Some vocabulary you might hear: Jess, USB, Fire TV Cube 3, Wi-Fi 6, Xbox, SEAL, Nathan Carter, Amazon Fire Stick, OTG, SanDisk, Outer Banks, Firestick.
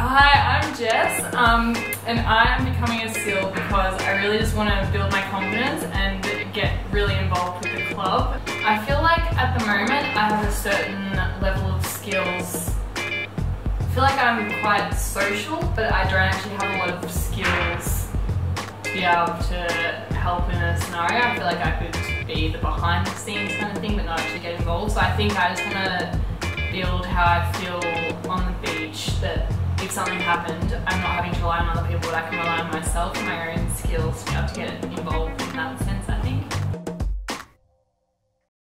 Hi, I'm Jess, and I am becoming a SEAL because I really just want to build my confidence and get really involved with the club. I feel like at the moment I have a certain level of skills. I feel like I'm quite social, but I don't actually have a lot of skills to be able to help in a scenario. I feel like I could be the behind the scenes kind of thing, but not actually get involved. So I think I just want to build how I feel on the beach, that if something happened, I'm not having to rely on other people, but I can rely on myself and my own skills to be able to get involved in that sense.